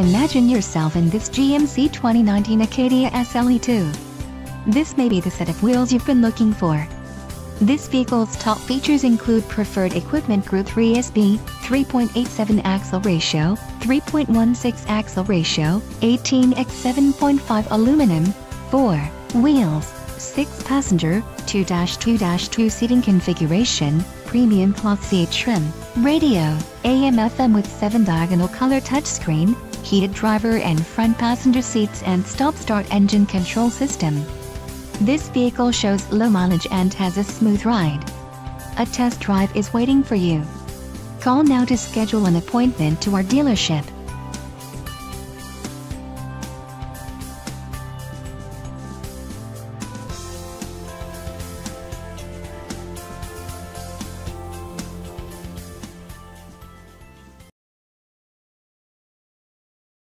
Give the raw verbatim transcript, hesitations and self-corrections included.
Imagine yourself in this G M C twenty nineteen Acadia S L E two. This may be the set of wheels you've been looking for. This vehicle's top features include Preferred Equipment Group three S B, three point eight seven axle ratio, three point one six axle ratio, eighteen by seven point five aluminum, four wheels, six passenger, two by two by two seating configuration, premium cloth seat trim, radio, A M F M with seven diagonal color touchscreen, heated driver and front passenger seats, and stop-start engine control system. This vehicle shows low mileage and has a smooth ride. A test drive is waiting for you. Call now to schedule an appointment to our dealership.